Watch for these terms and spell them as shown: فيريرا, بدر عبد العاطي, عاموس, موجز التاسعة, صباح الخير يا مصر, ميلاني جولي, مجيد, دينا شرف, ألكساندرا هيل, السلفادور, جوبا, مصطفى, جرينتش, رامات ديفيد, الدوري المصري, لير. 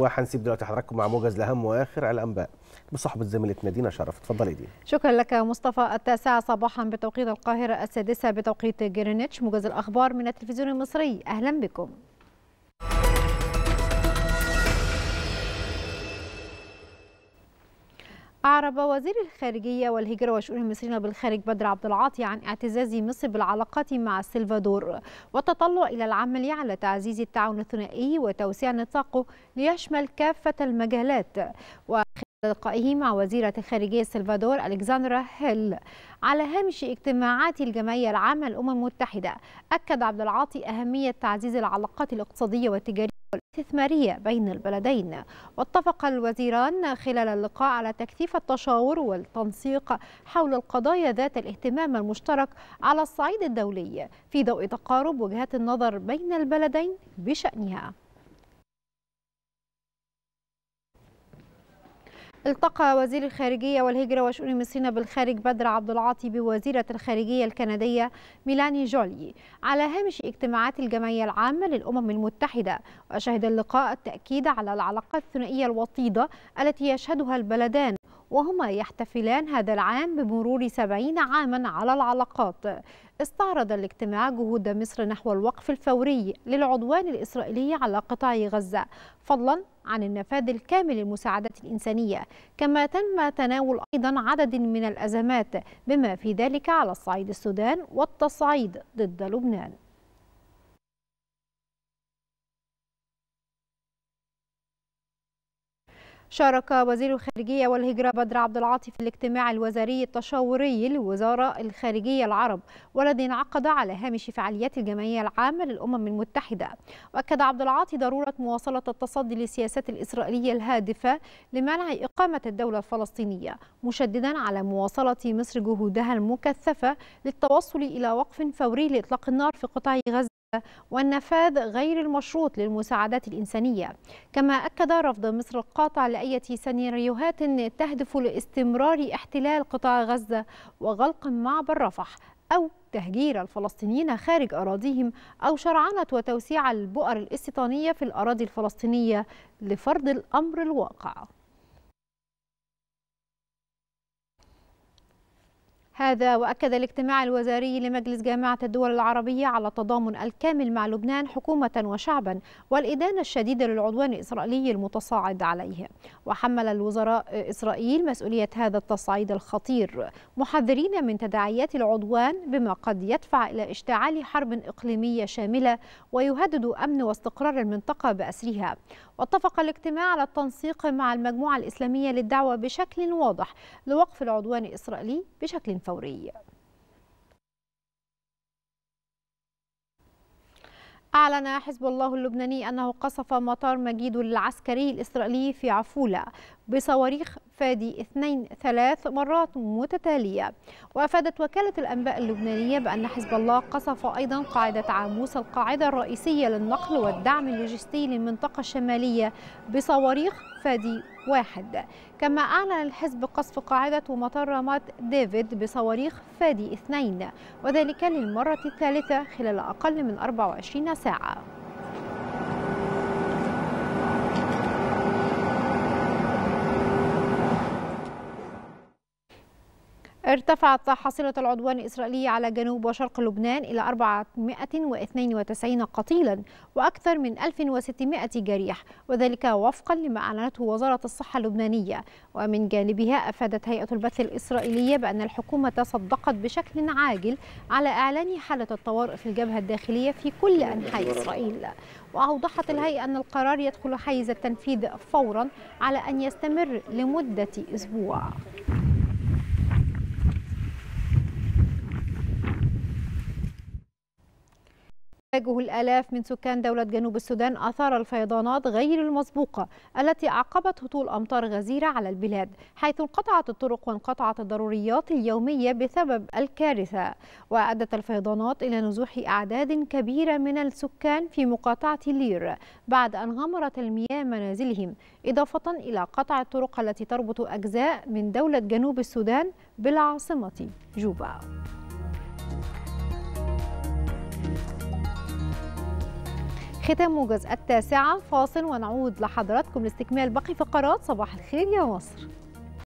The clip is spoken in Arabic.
وهنسيب دلوقتي حضراتكم مع موجز الاهم واخر الانباء بصحبه زميلتنا دينا شرف. اتفضلي دينا. شكرا لك مصطفى. 9:00 صباحا بتوقيت القاهره، 6:00 بتوقيت جرينتش، موجز الاخبار من التلفزيون المصري. اهلا بكم. أعرب وزير الخارجية والهجرة وشؤون المصريين بالخارج بدر عبد العاطي عن اعتزاز مصر بالعلاقات مع السلفادور والتطلع إلى العمل على تعزيز التعاون الثنائي وتوسيع نطاقه ليشمل كافة المجالات. وخلال لقائه مع وزيرة الخارجية السلفادور ألكساندرا هيل على هامش اجتماعات الجمعية العامة للأمم المتحدة، أكد عبد العاطي أهمية تعزيز العلاقات الاقتصادية والتجارية والاستثمارية بين البلدين. واتفق الوزيران خلال اللقاء على تكثيف التشاور والتنسيق حول القضايا ذات الاهتمام المشترك على الصعيد الدولي في ضوء تقارب وجهات النظر بين البلدين بشأنها. التقى وزير الخارجية والهجرة وشؤون المصريين بالخارج بدر عبد العاطي بوزيرة الخارجية الكندية ميلاني جولي على هامش اجتماعات الجمعية العامة للأمم المتحدة، وشهد اللقاء التأكيد على العلاقات الثنائية الوطيدة التي يشهدها البلدان وهما يحتفلان هذا العام بمرور 70 عاما على العلاقات. استعرض الاجتماع جهود مصر نحو الوقف الفوري للعدوان الإسرائيلي على قطاع غزة، فضلا عن النفاذ الكامل للمساعدات الإنسانية، كما تم تناول أيضا عدد من الأزمات بما في ذلك على الصعيد السودان والتصعيد ضد لبنان. شارك وزير الخارجية والهجرة بدر عبد العاطي في الاجتماع الوزاري التشاوري لوزارة الخارجية العرب والذي انعقد على هامش فعاليات الجمعية العامة للأمم المتحدة. وأكد عبد العاطي ضرورة مواصلة التصدي للسياسات الإسرائيلية الهادفة لمنع إقامة الدولة الفلسطينية، مشددا على مواصلة مصر جهودها المكثفة للتوصل إلى وقف فوري لإطلاق النار في قطاع غزة والنفاذ غير المشروط للمساعدات الإنسانية. كما أكد رفض مصر القاطع لأية سيناريوهات تهدف لاستمرار احتلال قطاع غزة وغلق معبر رفح أو تهجير الفلسطينيين خارج أراضيهم أو شرعنة وتوسيع البؤر الاستيطانية في الأراضي الفلسطينية لفرض الأمر الواقع. هذا وأكد الاجتماع الوزاري لمجلس جامعة الدول العربية على التضامن الكامل مع لبنان حكومة وشعبا والإدانة الشديدة للعدوان الإسرائيلي المتصاعد عليه. وحمل الوزراء إسرائيل مسؤولية هذا التصعيد الخطير، محذرين من تداعيات العدوان بما قد يدفع إلى اشتعال حرب إقليمية شاملة ويهدد أمن واستقرار المنطقة بأسرها. واتفق الاجتماع على التنسيق مع المجموعة الإسلامية للدعوة بشكل واضح لوقف العدوان الإسرائيلي بشكل فوري. أعلن حزب الله اللبناني أنه قصف مطار مجيد العسكري الإسرائيلي في عفولة بصواريخ فادي 2-3 مرات متتالية. وأفادت وكالة الأنباء اللبنانية بأن حزب الله قصف أيضا قاعدة عاموس، القاعدة الرئيسية للنقل والدعم اللوجستي للمنطقة الشمالية، بصواريخ فادي 1. كما أعلن الحزب قصف قاعدة ومطار رامات ديفيد بصواريخ فادي 2، وذلك للمرة الثالثة خلال أقل من 24 ساعة. ارتفعت حصيلة العدوان الإسرائيلي على جنوب وشرق لبنان إلى 492 قتيلا وأكثر من 1600 جريح، وذلك وفقا لما أعلنته وزارة الصحة اللبنانية. ومن جانبها أفادت هيئة البث الإسرائيلية بأن الحكومة صدقت بشكل عاجل على إعلان حالة الطوارئ في الجبهة الداخلية في كل أنحاء إسرائيل. وأوضحت الهيئة أن القرار يدخل حيز التنفيذ فورا على أن يستمر لمدة أسبوع. يواجه الآلاف من سكان دولة جنوب السودان آثار الفيضانات غير المسبوقة التي أعقبت هطول أمطار غزيرة على البلاد، حيث انقطعت الطرق وانقطعت الضروريات اليومية بسبب الكارثة. وأدت الفيضانات إلى نزوح أعداد كبيرة من السكان في مقاطعة لير بعد أن غمرت المياه منازلهم، إضافة إلى قطع الطرق التي تربط أجزاء من دولة جنوب السودان بالعاصمة جوبا. ختام موجز التاسعة، فاصل ونعود لحضراتكم لاستكمال باقي فقرات صباح الخير يا مصر.